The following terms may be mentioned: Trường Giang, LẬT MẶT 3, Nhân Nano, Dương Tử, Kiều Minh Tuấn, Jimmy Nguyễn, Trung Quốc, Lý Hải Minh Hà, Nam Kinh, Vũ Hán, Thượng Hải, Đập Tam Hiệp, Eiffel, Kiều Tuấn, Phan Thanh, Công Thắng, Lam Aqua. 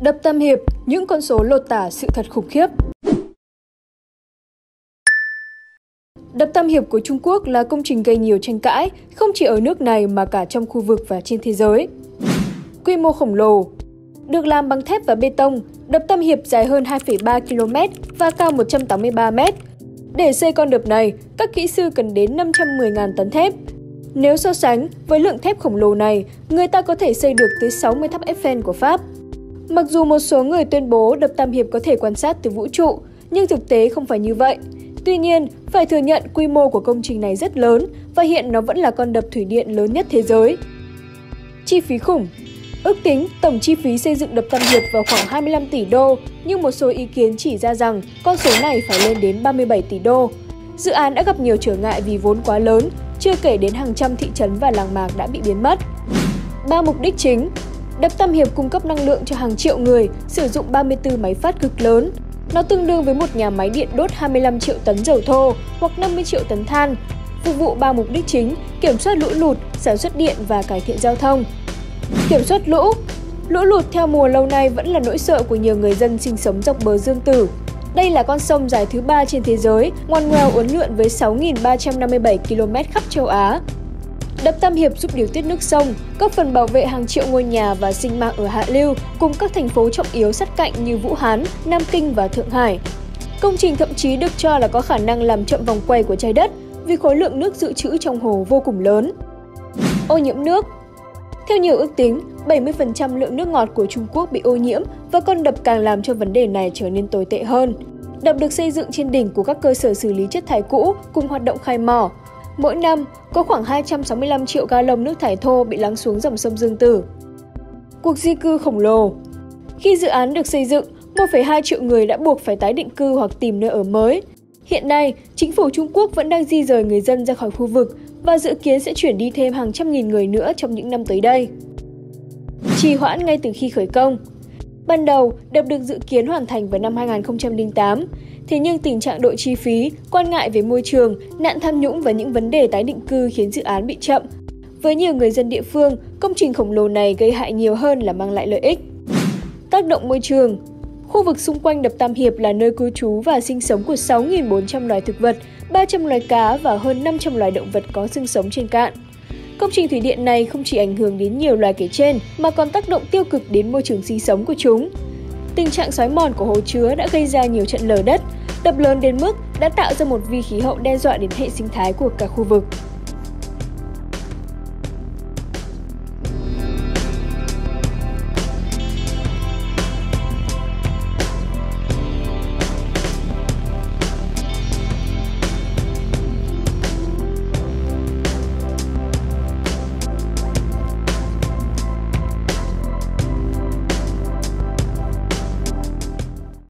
Đập Tam Hiệp, những con số lột tả sự thật khủng khiếp. Đập Tam Hiệp của Trung Quốc là công trình gây nhiều tranh cãi, không chỉ ở nước này mà cả trong khu vực và trên thế giới. Quy mô khổng lồ. Được làm bằng thép và bê tông, đập Tam Hiệp dài hơn 2,3 km và cao 183 m. Để xây con đập này, các kỹ sư cần đến 510.000 tấn thép. Nếu so sánh với lượng thép khổng lồ này, người ta có thể xây được tới 60 tháp Eiffel của Pháp. Mặc dù một số người tuyên bố đập Tam Hiệp có thể quan sát từ vũ trụ, nhưng thực tế không phải như vậy. Tuy nhiên, phải thừa nhận quy mô của công trình này rất lớn và hiện nó vẫn là con đập thủy điện lớn nhất thế giới. Chi phí khủng. Ước tính tổng chi phí xây dựng đập Tam Hiệp vào khoảng 25 tỷ đô, nhưng một số ý kiến chỉ ra rằng con số này phải lên đến 37 tỷ đô. Dự án đã gặp nhiều trở ngại vì vốn quá lớn, chưa kể đến hàng trăm thị trấn và làng mạc đã bị biến mất. 3 mục đích chính. Đập Tam Hiệp cung cấp năng lượng cho hàng triệu người, sử dụng 34 máy phát cực lớn. Nó tương đương với một nhà máy điện đốt 25 triệu tấn dầu thô hoặc 50 triệu tấn than, phục vụ 3 mục đích chính: kiểm soát lũ lụt, sản xuất điện và cải thiện giao thông. Kiểm soát lũ. Lũ lụt theo mùa lâu nay vẫn là nỗi sợ của nhiều người dân sinh sống dọc bờ Dương Tử. Đây là con sông dài thứ 3 trên thế giới, ngoằn ngoèo uốn lượn với 6.357 km khắp châu Á. Đập Tam Hiệp giúp điều tiết nước sông, góp phần bảo vệ hàng triệu ngôi nhà và sinh mạng ở hạ lưu cùng các thành phố trọng yếu sát cạnh như Vũ Hán, Nam Kinh và Thượng Hải. Công trình thậm chí được cho là có khả năng làm chậm vòng quay của trái đất vì khối lượng nước dự trữ trong hồ vô cùng lớn. Ô nhiễm nước. Theo nhiều ước tính, 70% lượng nước ngọt của Trung Quốc bị ô nhiễm và con đập càng làm cho vấn đề này trở nên tồi tệ hơn. Đập được xây dựng trên đỉnh của các cơ sở xử lý chất thải cũ cùng hoạt động khai mỏ. Mỗi năm, có khoảng 265 triệu ga lông nước thải thô bị lắng xuống dòng sông Dương Tử. Cuộc di cư khổng lồ. Khi dự án được xây dựng, 1,2 triệu người đã buộc phải tái định cư hoặc tìm nơi ở mới. Hiện nay, chính phủ Trung Quốc vẫn đang di dời người dân ra khỏi khu vực và dự kiến sẽ chuyển đi thêm hàng trăm nghìn người nữa trong những năm tới đây. Trì hoãn ngay từ khi khởi công. Ban đầu, đập được dự kiến hoàn thành vào năm 2008. Thế nhưng tình trạng đội chi phí, quan ngại về môi trường, nạn tham nhũng và những vấn đề tái định cư khiến dự án bị chậm. Với nhiều người dân địa phương, công trình khổng lồ này gây hại nhiều hơn là mang lại lợi ích. Tác động môi trường. Khu vực xung quanh đập Tam Hiệp là nơi cư trú và sinh sống của 6.400 loài thực vật, 300 loài cá và hơn 500 loài động vật có xương sống trên cạn. Công trình thủy điện này không chỉ ảnh hưởng đến nhiều loài kể trên mà còn tác động tiêu cực đến môi trường sinh sống của chúng. Tình trạng xói mòn của hồ chứa đã gây ra nhiều trận lở đất, đập lớn đến mức đã tạo ra một vi khí hậu đe dọa đến hệ sinh thái của cả khu vực.